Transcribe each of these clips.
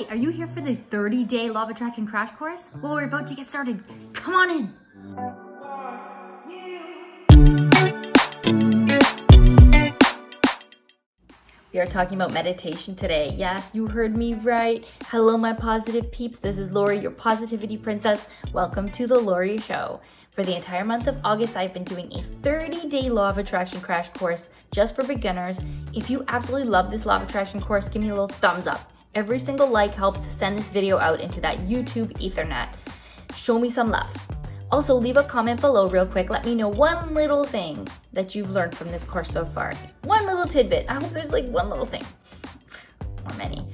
Hi, are you here for the 30-day Law of Attraction crash course? Well, we're about to get started. Come on in. We are talking about meditation today. Yes, you heard me right. Hello, my positive peeps. This is Lori, your positivity princess. Welcome to The Lori Show. For the entire month of August, I've been doing a 30-day Law of Attraction crash course just for beginners. If you absolutely love this Law of Attraction course, give me a little thumbs up. Every single like helps to send this video out into that YouTube ethernet. Show me some love. Also, leave a comment below real quick. Let me know one little thing that you've learned from this course so far. One little tidbit. I hope there's like one little thing, or many.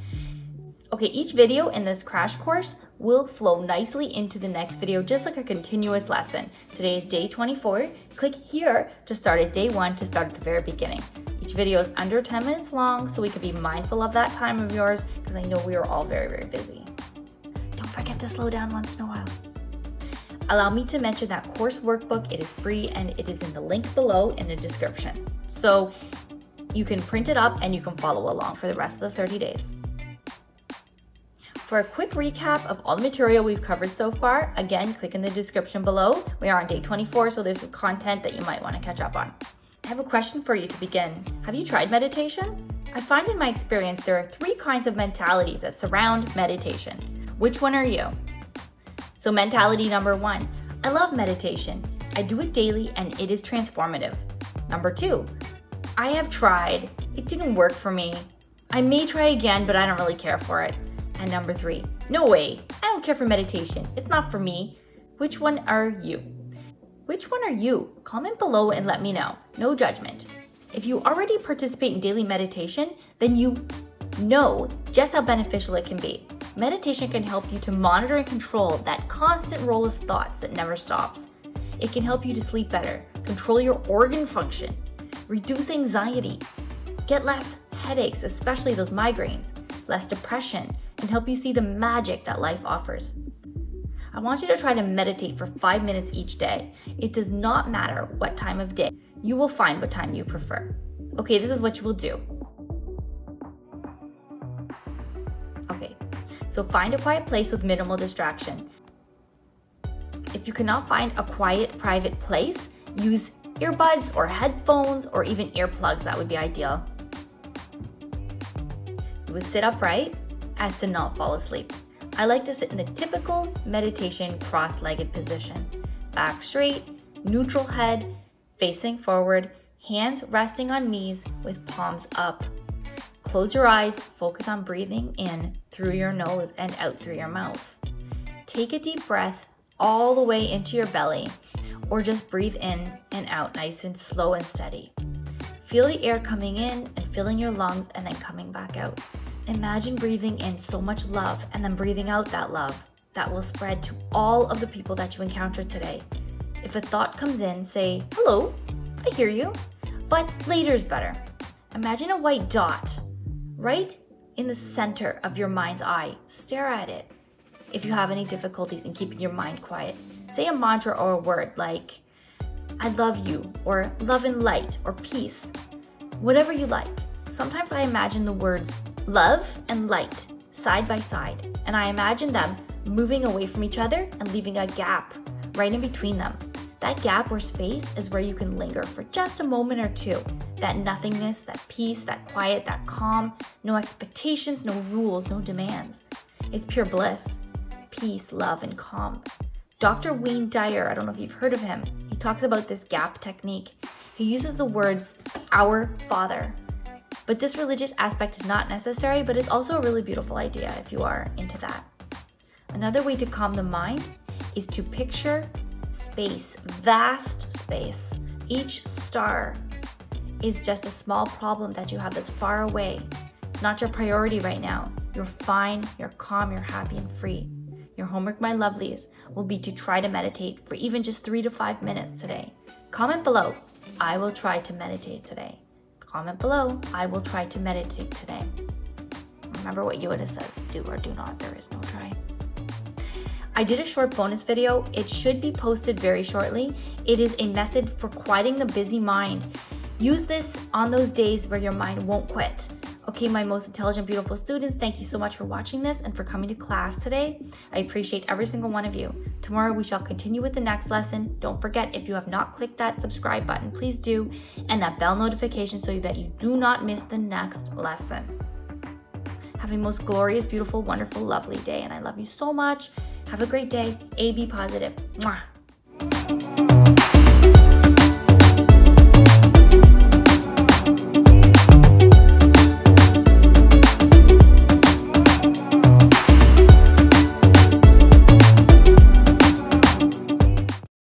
Okay, each video in this crash course will flow nicely into the next video, just like a continuous lesson. Today is day 24. Click here to start at day 1 to start at the very beginning. Each video is under 10 minutes long, so we can be mindful of that time of yours, because I know we are all very, very busy. Don't forget to slow down once in a while. Allow me to mention that course workbook. It is free and it is in the link below in the description. So you can print it up and you can follow along for the rest of the 30 days. For a quick recap of all the material we've covered so far, again, click in the description below. We are on day 24, so there's some content that you might want to catch up on. I have a question for you to begin. Have you tried meditation? I find in my experience there are 3 kinds of mentalities that surround meditation. Which one are you? So mentality number 1, I love meditation. I do it daily and it is transformative. Number 2, I have tried. It didn't work for me. I may try again, but I don't really care for it. And number 3, no way, I don't care for meditation. It's not for me. Which one are you? Which one are you? Comment below and let me know. No judgment. If you already participate in daily meditation, then you know just how beneficial it can be. Meditation can help you to monitor and control that constant roll of thoughts that never stops. It can help you to sleep better, control your organ function, reduce anxiety, get less headaches, especially those migraines, less depression, and help you see the magic that life offers. I want you to try to meditate for 5 minutes each day. It does not matter what time of day. You will find what time you prefer. Okay, this is what you will do. Okay, so find a quiet place with minimal distraction. If you cannot find a quiet, private place, use earbuds or headphones or even earplugs. That would be ideal. You would sit upright, as to not fall asleep. I like to sit in the typical meditation cross-legged position. Back straight, neutral head, facing forward, hands resting on knees with palms up. Close your eyes, focus on breathing in through your nose and out through your mouth. Take a deep breath all the way into your belly, or just breathe in and out nice and slow and steady. Feel the air coming in and filling your lungs and then coming back out. Imagine breathing in so much love and then breathing out that love that will spread to all of the people that you encounter today. If a thought comes in, say, hello, I hear you, but later is better. Imagine a white dot right in the center of your mind's eye. Stare at it. If you have any difficulties in keeping your mind quiet, say a mantra or a word like, I love you, or love and light, or peace, whatever you like. Sometimes I imagine the words love and light side by side, and I imagine them moving away from each other and leaving a gap right in between them. That gap or space is where you can linger for just a moment or two. That nothingness, that peace, that quiet, that calm, no expectations, no rules, no demands. It's pure bliss, peace, love, and calm. Dr. Wayne Dyer, I don't know if you've heard of him, he talks about this gap technique. He uses the words, our Father. But this religious aspect is not necessary, but it's also a really beautiful idea if you are into that. Another way to calm the mind is to picture space, vast space. Each star is just a small problem that you have that's far away. It's not your priority right now. You're fine, you're calm, you're happy and free. Your homework, my lovelies, will be to try to meditate for even just 3 to 5 minutes today. Comment below, I will try to meditate today. Comment below, I will try to meditate today. Remember what Yoda says, do or do not, there is no try. I did a short bonus video. It should be posted very shortly. It is a method for quieting the busy mind. Use this on those days where your mind won't quit. Okay, my most intelligent, beautiful students, thank you so much for watching this and for coming to class today. I appreciate every single one of you. Tomorrow we shall continue with the next lesson. Don't forget, if you have not clicked that subscribe button, please do, and that bell notification so that you do not miss the next lesson. Have a most glorious, beautiful, wonderful, lovely day, and I love you so much. Have a great day. Be positive. Mwah.